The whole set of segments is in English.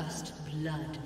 First blood.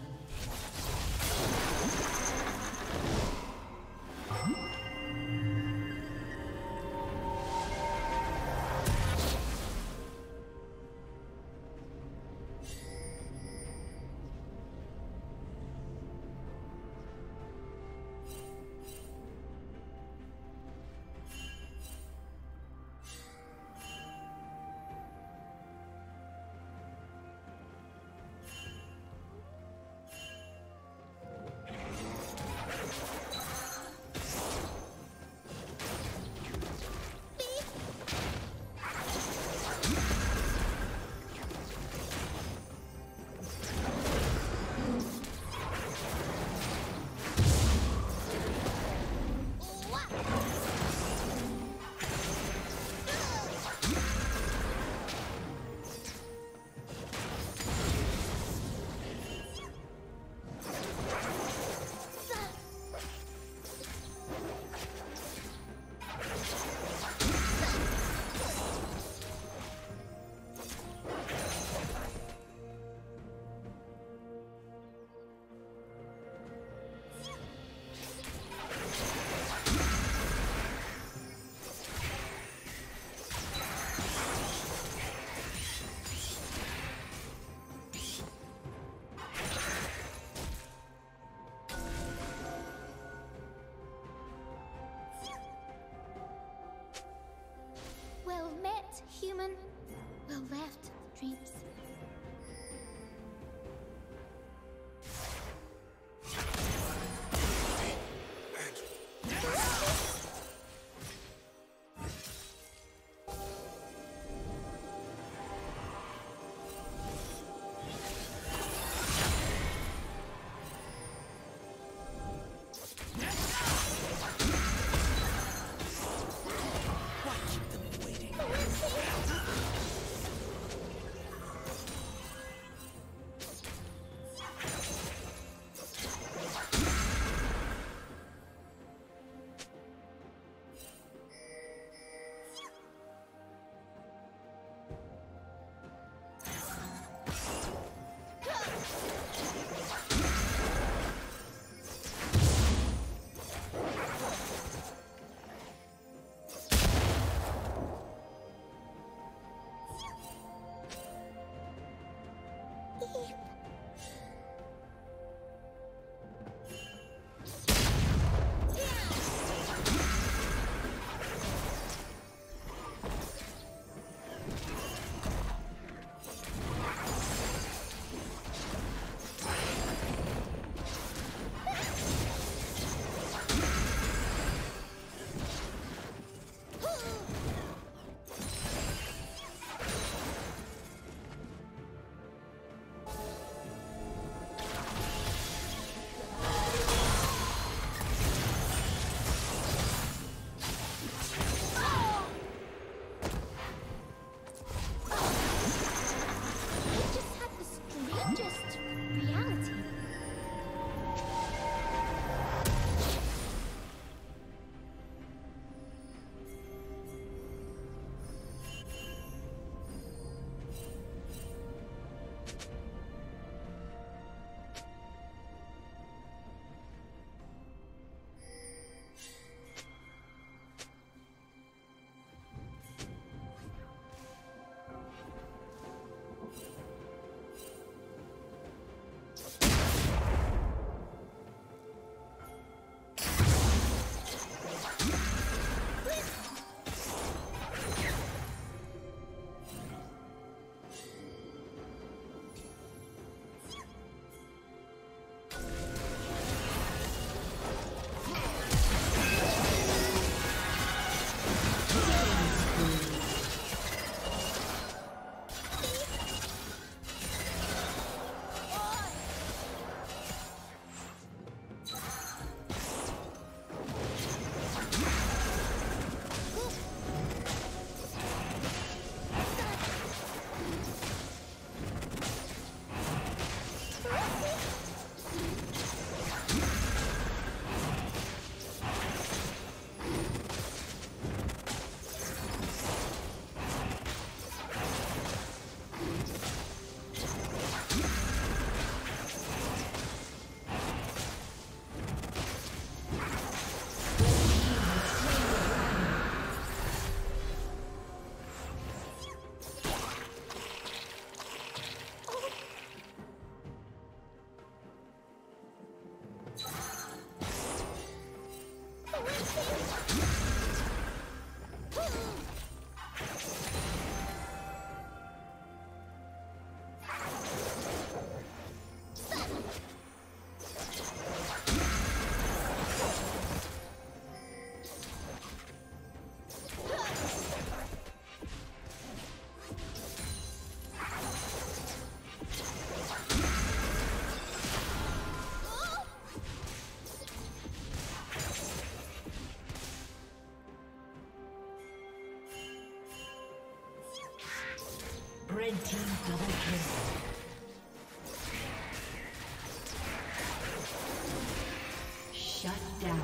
Red team double kill. Shut down.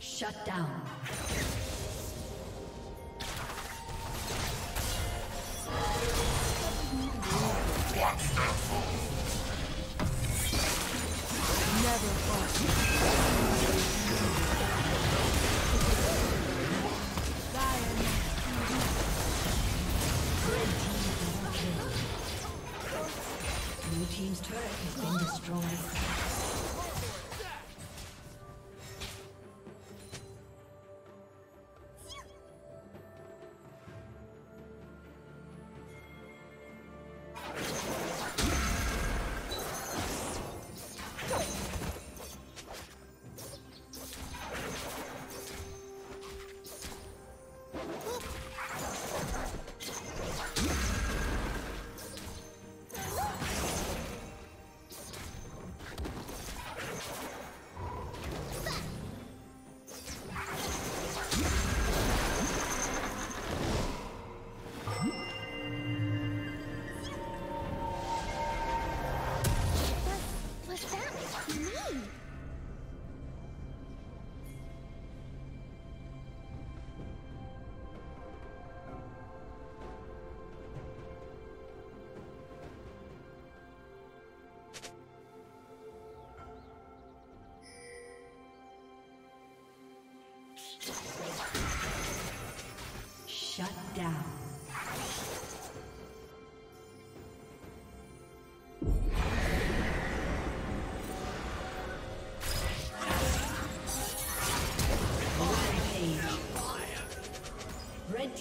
Shut down. Shut down. Rampage. Red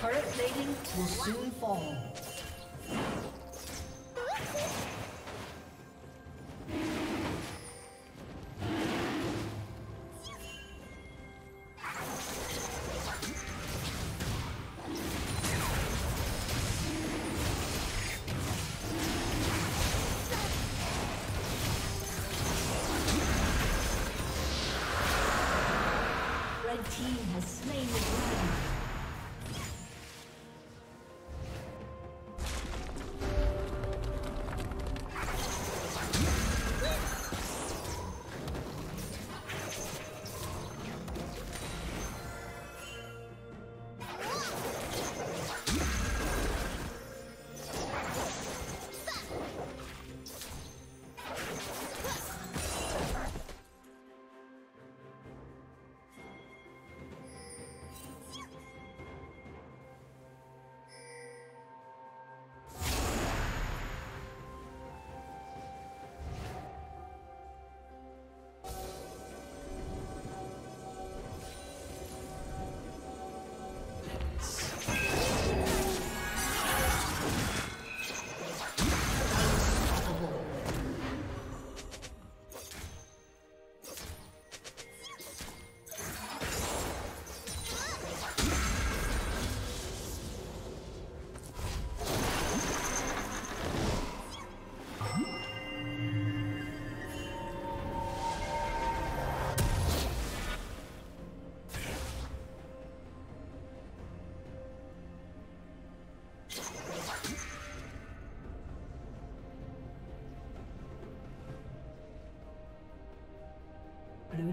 Turret plating will soon fall. Your team has slain the dragon. Blue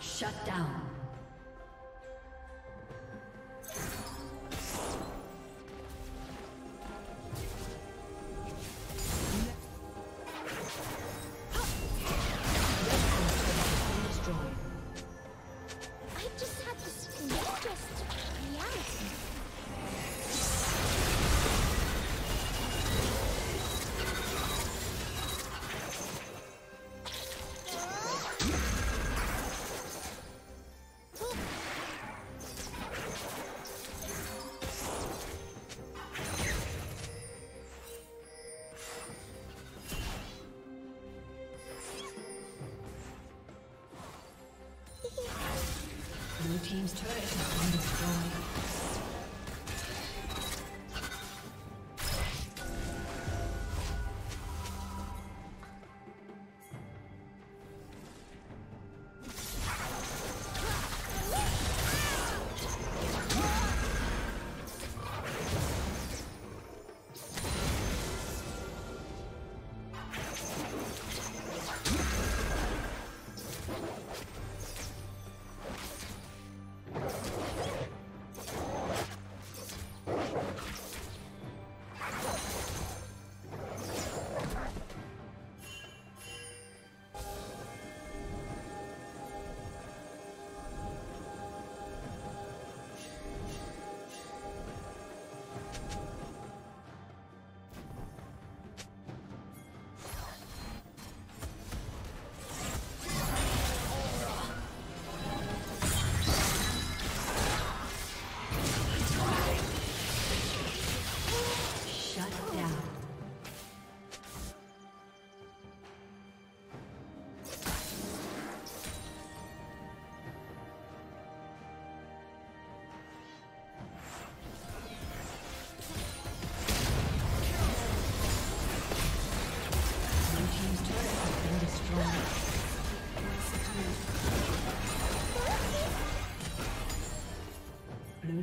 Shut down. Team's turret has been destroyed. Blue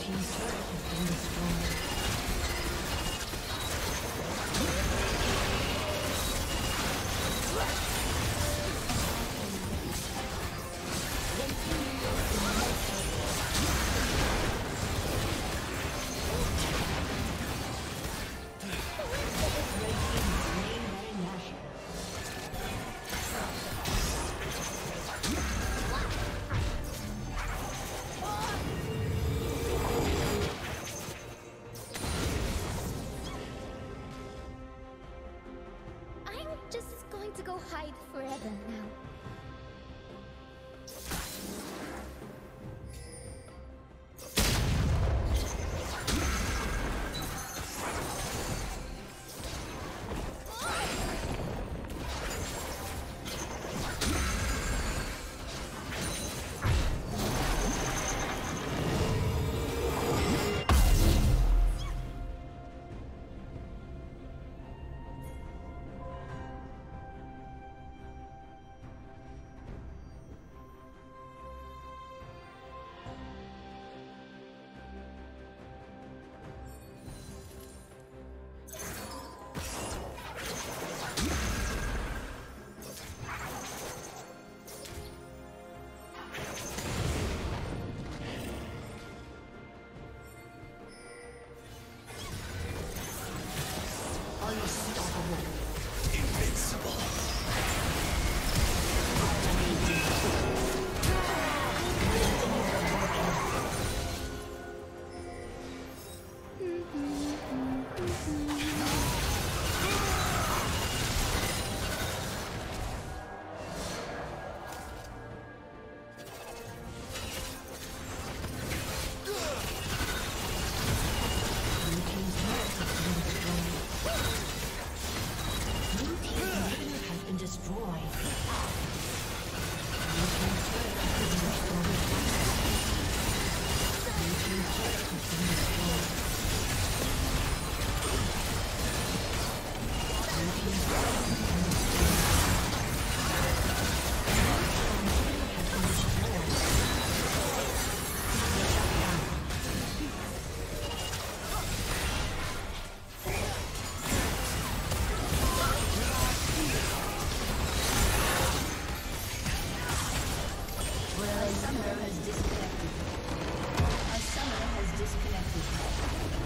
team's turret has been destroyed. Hide forever now. A summoner has disconnected.